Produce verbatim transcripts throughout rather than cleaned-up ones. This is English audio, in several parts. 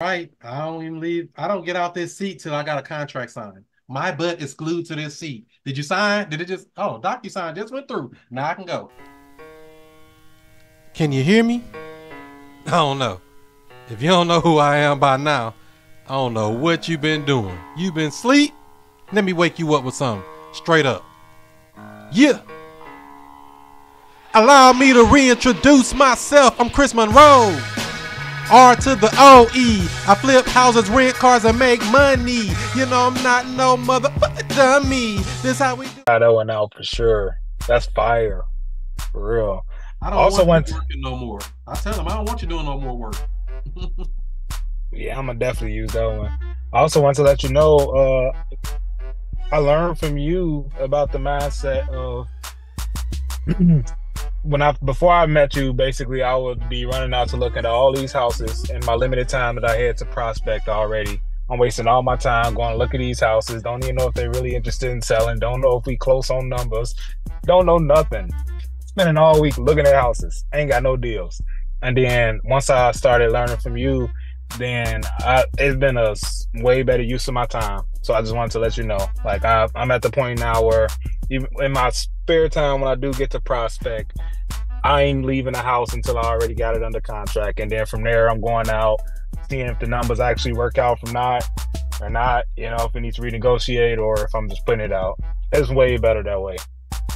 right. I don't even leave. I don't get out this seat till I got a contract signed. My butt is glued to this seat. Did you sign? Did it just, oh, DocuSign just went through. Now I can go. Can you hear me? I don't know. If you don't know who I am by now, I don't know what you've been doing. You've been asleep? Let me wake you up with something. Straight up. Yeah. Allow me to reintroduce myself. I'm Chris Monroe. R to the O E. I flip houses, rent cars, and make money. You know I'm not no motherfucking dummy. This how we do. Got that one out for sure. That's fire. For real. I don't also want you went... working no more. I tell them I don't want you doing no more work. Yeah, I'm gonna definitely use that one. I also want to let you know uh, I learned from you about the mindset of when I before I met you, basically I would be running out to look at all these houses in my limited time that I had to prospect already. I'm wasting all my time going to look at these houses. Don't even know if they're really interested in selling. Don't know if we close on numbers. Don't know nothing. Spending all week looking at houses. Ain't got no deals. And then once I started learning from you, then I, it's been a way better use of my time. So I just wanted to let you know, like I, I'm at the point now where even in my spare time, when I do get to prospect, I ain't leaving the house until I already got it under contract. And then from there, I'm going out, seeing if the numbers actually work out from not or not, you know, if we need to renegotiate or if I'm just putting it out. It's way better that way.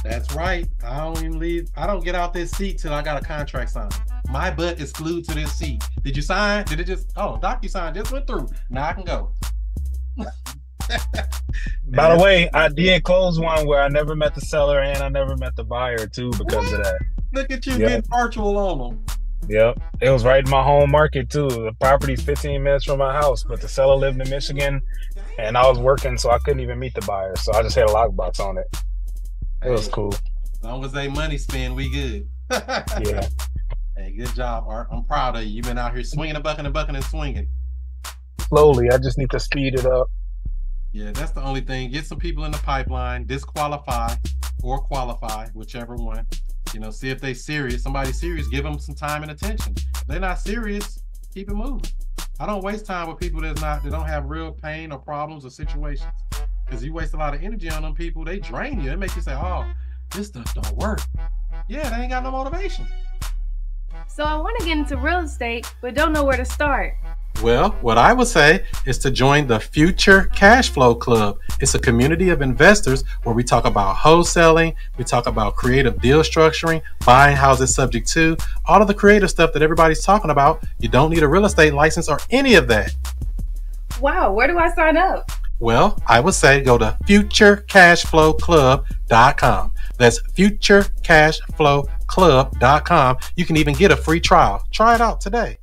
That's right. I don't even leave. I don't get out this seat till I got a contract signed. My butt is glued to this seat. Did you sign? Did it just, oh, DocuSign just went through. Now I can go. By the way, I did close one where I never met the seller and I never met the buyer too because what? of that. Look at you yep. being virtual on them. Yep. It was right in my home market too. The property's fifteen minutes from my house, but the seller lived in Michigan and I was working, so I couldn't even meet the buyer. So I just had a lockbox on it. It was cool. As long as they money spend, we good. Yeah. Hey, good job, Art. I'm proud of you. You've been out here swinging and bucking and bucking and swinging. Slowly. I just need to speed it up. Yeah, that's the only thing. Get some people in the pipeline, disqualify or qualify, whichever one. You know, see if they're serious. Somebody's serious, give them some time and attention. If they're not serious, keep it moving. I don't waste time with people that's not, that don't have real pain or problems or situations. Because you waste a lot of energy on them people, they drain you. It makes you say, oh, this stuff don't work. Yeah, they ain't got no motivation. So I want to get into real estate, but don't know where to start. Well, what I would say is to join the Future Cash Flow Club. It's a community of investors where we talk about wholesaling, we talk about creative deal structuring, buying houses subject to, all of the creative stuff that everybody's talking about. You don't need a real estate license or any of that. Wow, where do I sign up? Well, I would say go to future cash flow club dot com. That's future cash flow club dot com. You can even get a free trial. Try it out today.